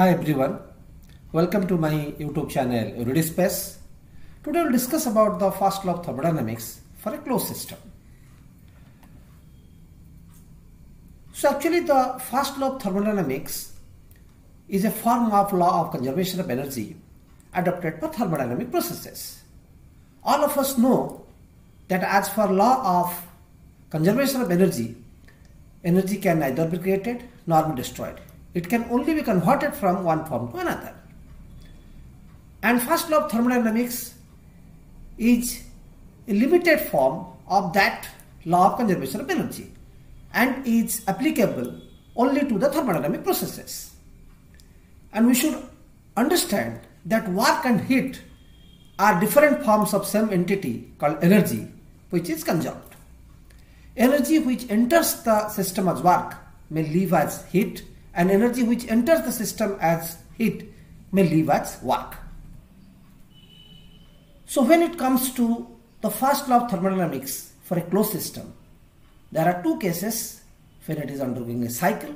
Hi everyone, welcome to my YouTube channel ErudiSpace. Today we'll discuss about the first law of thermodynamics for a closed system. So actually the first law of thermodynamics is a form of law of conservation of energy adopted for thermodynamic processes. All of us know that as for law of conservation of energy, energy can neither be created nor be destroyed. It can only be converted from one form to another. And first law of thermodynamics is a limited form of that law of conservation of energy and is applicable only to the thermodynamic processes. And we should understand that work and heat are different forms of same entity called energy, which is conserved. Energy which enters the system as work may leave as heat, and energy which enters the system as heat may leave as work. So when it comes to the first law of thermodynamics for a closed system, there are two cases: when it is undergoing a cycle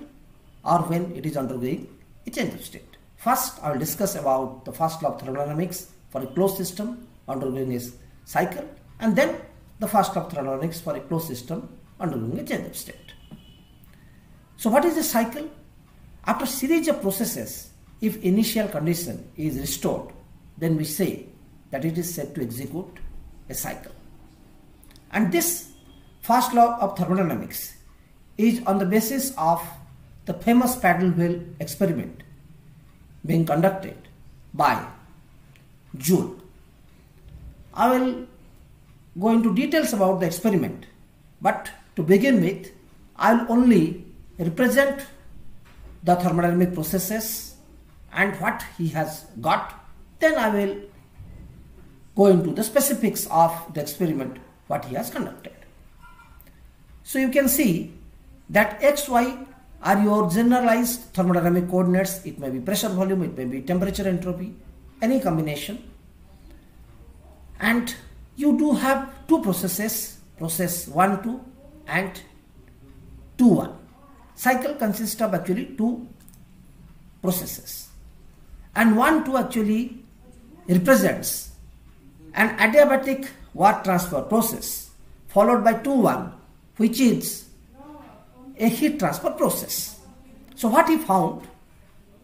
or when it is undergoing a change of state. First, I will discuss about the first law of thermodynamics for a closed system undergoing a cycle, and then the first law of thermodynamics for a closed system undergoing a change of state. So what is a cycle? After series of processes, if initial condition is restored, then we say that it is said to execute a cycle. And this first law of thermodynamics is on the basis of the famous paddle wheel experiment being conducted by Joule. I will go into details about the experiment, but to begin with, I will only represent the thermodynamic processes and what he has got. Then I will go into the specifics of the experiment what he has conducted. So you can see that x, y are your generalized thermodynamic coordinates. It may be pressure, volume, it may be temperature, entropy, any combination. And you do have two processes, process 1, 2 and 2, 1. Cycle consists of actually two processes, and 1, 2 actually represents an adiabatic work transfer process followed by 2, 1, which is a heat transfer process. So what he found,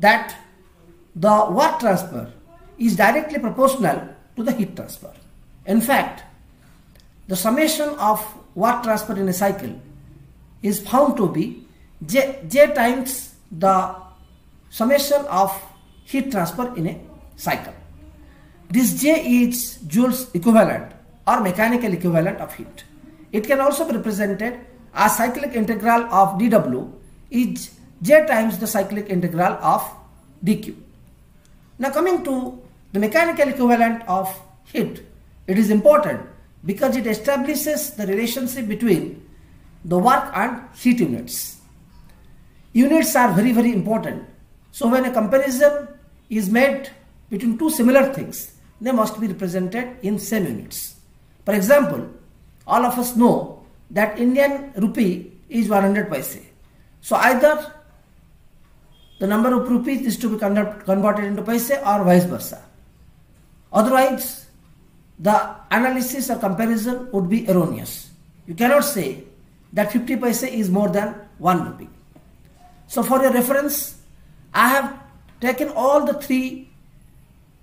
that the work transfer is directly proportional to the heat transfer. In fact, the summation of work transfer in a cycle is found to be J times the summation of heat transfer in a cycle. This J is Joule's equivalent or mechanical equivalent of heat. It can also be represented as cyclic integral of dW is J times the cyclic integral of dQ. Now coming to the mechanical equivalent of heat, it is important because it establishes the relationship between the work and heat units. Units are very, very important. So when a comparison is made between two similar things, they must be represented in same units. For example, all of us know that Indian rupee is 100 paise. So either the number of rupees is to be converted into paise or vice versa. Otherwise, the analysis or comparison would be erroneous. You cannot say that 50 paise is more than 1 rupee. So for your reference, I have taken all the three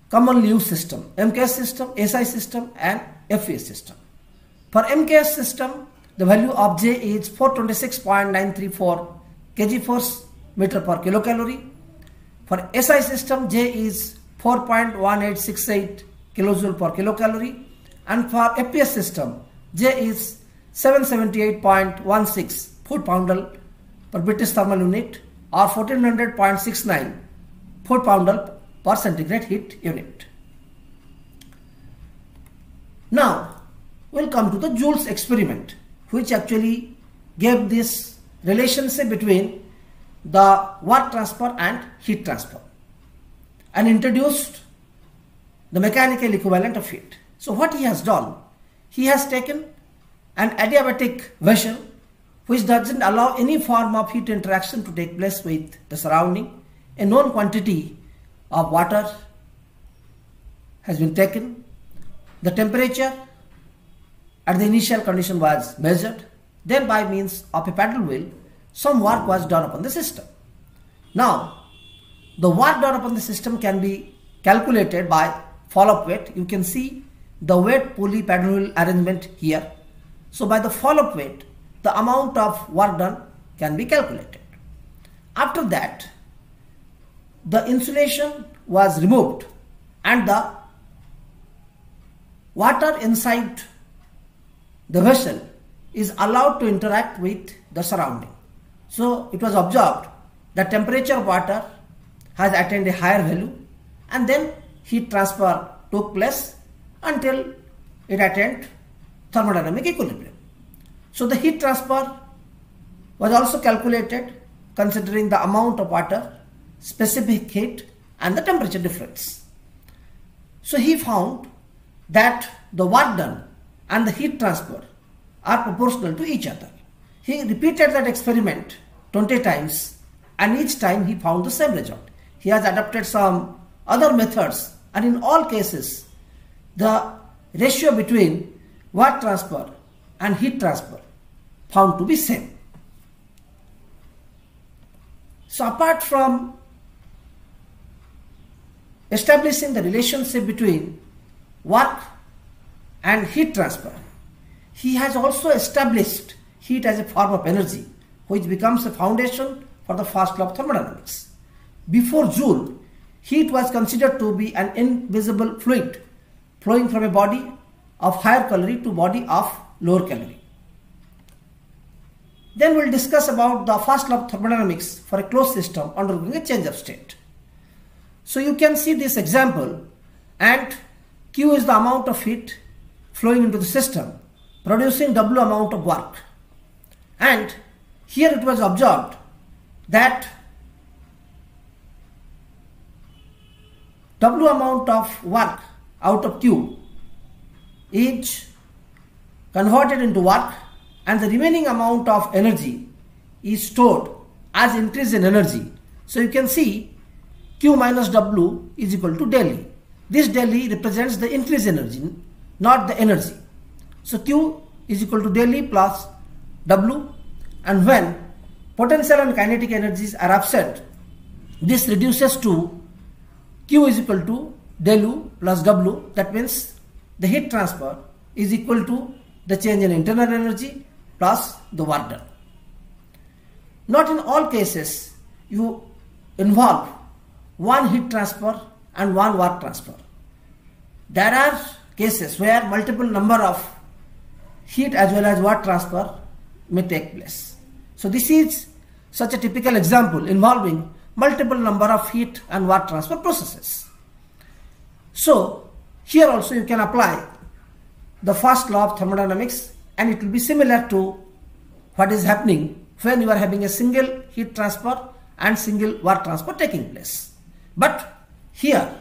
commonly used system: MKS system, SI system and FES system. For MKS system, the value of J is 426.934 kg/m/kcal. For SI system, J is 4.1868 kJ/kcal. And for FES system, J is 778.16 foot-pound per British thermal unit or 1400.69 foot-pound per centigrade heat unit. Now we'll come to the Joule's experiment, which actually gave this relationship between the work transfer and heat transfer and introduced the mechanical equivalent of heat. So what he has done, he has taken an adiabatic vessel which doesn't allow any form of heat interaction to take place with the surrounding a known quantity of water has been taken, the temperature at the initial condition was measured, then by means of a paddle wheel some work was done upon the system. Now the work done upon the system can be calculated by fall-off weight. You can see the weight pulley paddle wheel arrangement here. So by the fall-off weight the amount of work done can be calculated. After that, the insulation was removed and the water inside the vessel is allowed to interact with the surrounding. So it was observed that temperature of water has attained a higher value and then heat transfer took place until it attained thermodynamic equilibrium. So the heat transfer was also calculated considering the amount of water, specific heat and the temperature difference. So he found that the work done and the heat transfer are proportional to each other. He repeated that experiment 20 times and each time he found the same result. He has adopted some other methods and in all cases the ratio between work transfer and heat transfer found to be same. So apart from establishing the relationship between work and heat transfer, he has also established heat as a form of energy, which becomes a foundation for the first law of thermodynamics. Before Joule, heat was considered to be an invisible fluid flowing from a body of higher calorie to body of lower calorie. Then we'll discuss about the first law of thermodynamics for a closed system undergoing a change of state. So you can see this example, and Q is the amount of heat flowing into the system, producing W amount of work. And here it was observed that W amount of work out of Q is converted into work and the remaining amount of energy is stored as increase in energy. So you can see Q minus W is equal to del E. This del E represents the increase energy, not the energy. So Q is equal to del E plus W, and when potential and kinetic energies are absent, this reduces to Q is equal to del U plus W. That means the heat transfer is equal to the change in internal energy plus the work done. Not in all cases you involve one heat transfer and one work transfer. There are cases where multiple number of heat as well as work transfer may take place. So this is such a typical example involving multiple number of heat and work transfer processes. So here also you can apply the first law of thermodynamics and it will be similar to what is happening when you are having a single heat transfer and single work transfer taking place. But here,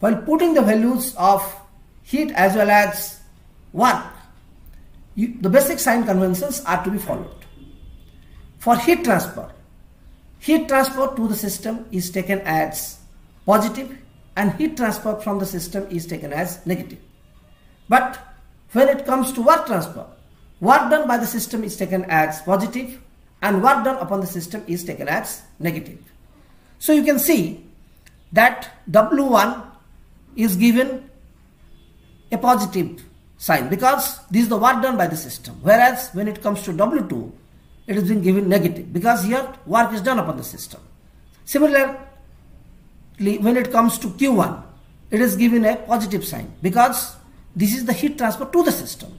while putting the values of heat as well as work, the basic sign conventions are to be followed. For heat transfer to the system is taken as positive and heat transfer from the system is taken as negative. But when it comes to work transfer, work done by the system is taken as positive and work done upon the system is taken as negative. So you can see that W1 is given a positive sign because this is the work done by the system, whereas when it comes to W2 it is being given negative because here work is done upon the system. Similarly, when it comes to Q1 it is given a positive sign because this is the heat transfer to the system.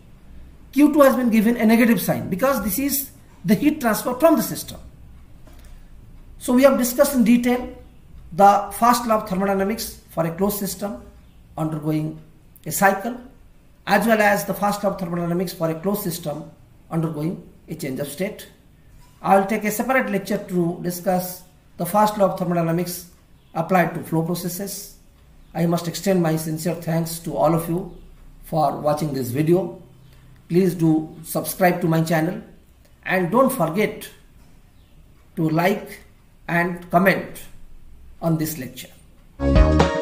Q2 has been given a negative sign because this is the heat transfer from the system. So we have discussed in detail the first law of thermodynamics for a closed system undergoing a cycle, as well as the first law of thermodynamics for a closed system undergoing a change of state. I will take a separate lecture to discuss the first law of thermodynamics applied to flow processes. I must extend my sincere thanks to all of you for watching this video. Please do subscribe to my channel and don't forget to like and comment on this lecture.